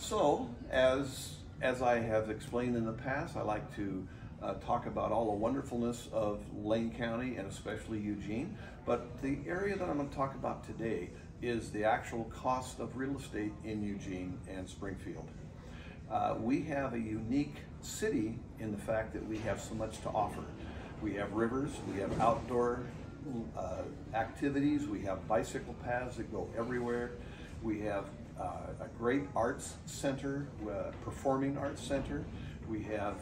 So, as I have explained in the past, I like to talk about all the wonderfulness of Lane County and especially Eugene, but the area that I'm going to talk about today is the actual cost of real estate in Eugene and Springfield. We have a unique city in the fact that we have so much to offer. We have rivers, we have outdoor activities, we have bicycle paths that go everywhere, we have a great arts center, performing arts center. We have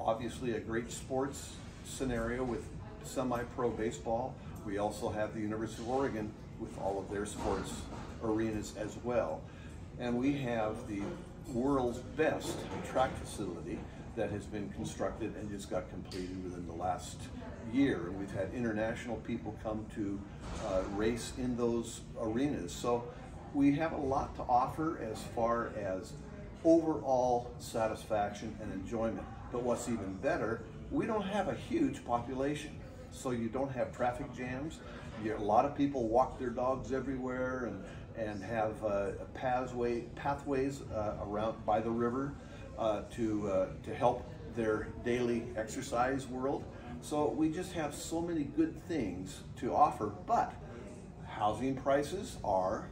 obviously a great sports scenario with semi-pro baseball. We also have the University of Oregon with all of their sports arenas as well. And we have the world's best track facility that has been constructed and just got completed within the last year. And we've had international people come to race in those arenas. So we have a lot to offer as far as overall satisfaction and enjoyment. But what's even better, we don't have a huge population. So you don't have traffic jams. A lot of people walk their dogs everywhere and have pathways around by the river to help their daily exercise world. So we just have so many good things to offer, but housing prices are,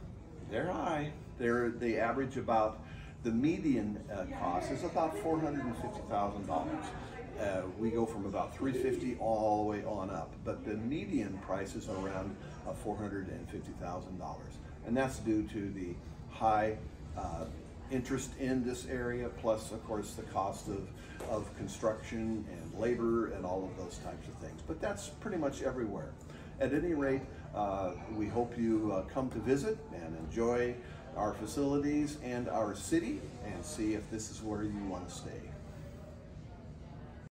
they're high. They average about, the median cost is about $450,000. We go from about $350,000 all the way on up, but the median price is around $450,000. And that's due to the high interest in this area, plus of course the cost of construction and labor and all of those types of things. But that's pretty much everywhere. At any rate, we hope you come to visit and enjoy our facilities and our city and see if this is where you want to stay.